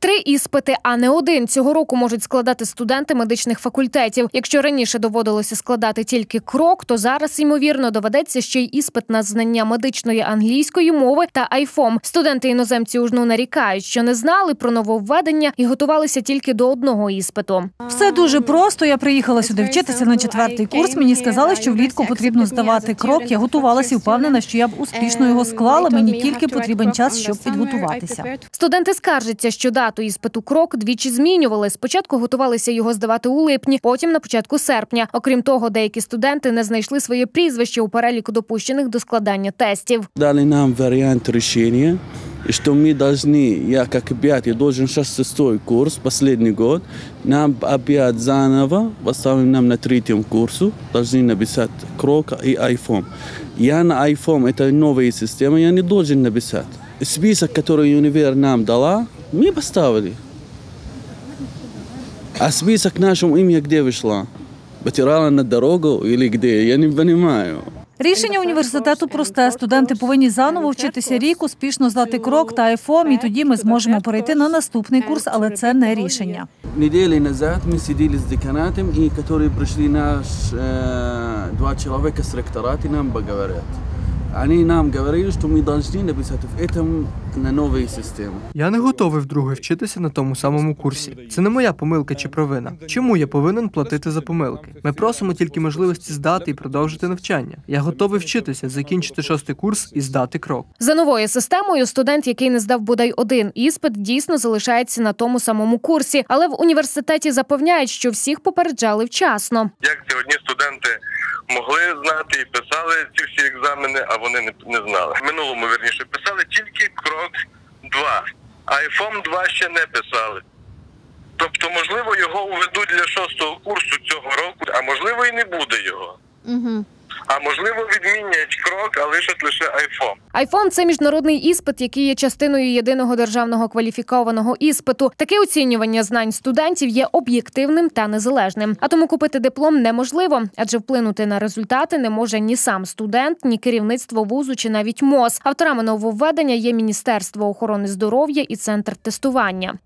3 іспити, а не 1 цього року можуть складати студенти медичних факультетів. Якщо раніше доводилося складати тільки крок, то зараз, ймовірно, доведеться ще й іспит на знання медичної англійської мови та IFOM. Студенти-іноземці УжНУ нарікають, що не знали про нововведення і готувалися тільки до одного іспиту. Все дуже просто. Я приїхала сюди вчитися на 4-й курс. Мені сказали, що влітку потрібно здавати крок. Я готувалася і впевнена, що я б успішно його склала. Мені тільки потрібен час, щоб підготуватися. Студенти скаржаться, що дату іспиту крок двічі змінювали. Спочатку готувалися його здавати у липні, потім на початку серпня. Окрім того, деякі студенти не знайшли своє прізвище у переліку допущених до складання тестів. Дали нам варіант рішення, що ми повинні, я як опять, я должен 6-й курс, останній год, нам опять заново, поставим нам на 3-м курсу, должны написать крок и IFOM. Я на IFOM, это новая система, я не должен написать. Список, который универ нам дала, мы поставили. А список нашему имя где вышла? Потирала на дорогу или где? Я не понимаю. Рішення університету просте. Студенти повинні заново вчитися рік, успішно здати крок та IFOM, і тоді ми зможемо перейти на наступний курс, але це не рішення. Неділі назад ми сиділи з деканатом, і які прийшли наш два чоловіка з ректорату, нам поговорять. Вони нам говорили, що ми повинні написати в цьому на новій системі. Я не готовий вдруге вчитися на тому самому курсі. Це не моя помилка чи провина. Чому я повинен платити за помилки? Ми просимо тільки можливості здати і продовжити навчання. Я готовий вчитися, закінчити 6-й курс і здати крок. За новою системою студент, який не здав бодай один іспит, дійсно залишається на тому самому курсі. Але в університеті запевняють, що всіх попереджали вчасно. Як сьогодні студенти могли знати і писали ці всі екзамени, а вони не знали. В минулому, вірніше, писали тільки крок 2, а IFOM 2 ще не писали. Тобто, можливо, його уведуть для 6-го курсу цього року, а можливо і не буде його. А можливо, відмінять крок, а лишать лише IFOM. IFOM – це міжнародний іспит, який є частиною єдиного державного кваліфікованого іспиту. Таке оцінювання знань студентів є об'єктивним та незалежним. А тому купити диплом неможливо, адже вплинути на результати не може ні сам студент, ні керівництво вузу чи навіть МОЗ. Авторами нововведення є Міністерство охорони здоров'я і Центр тестування.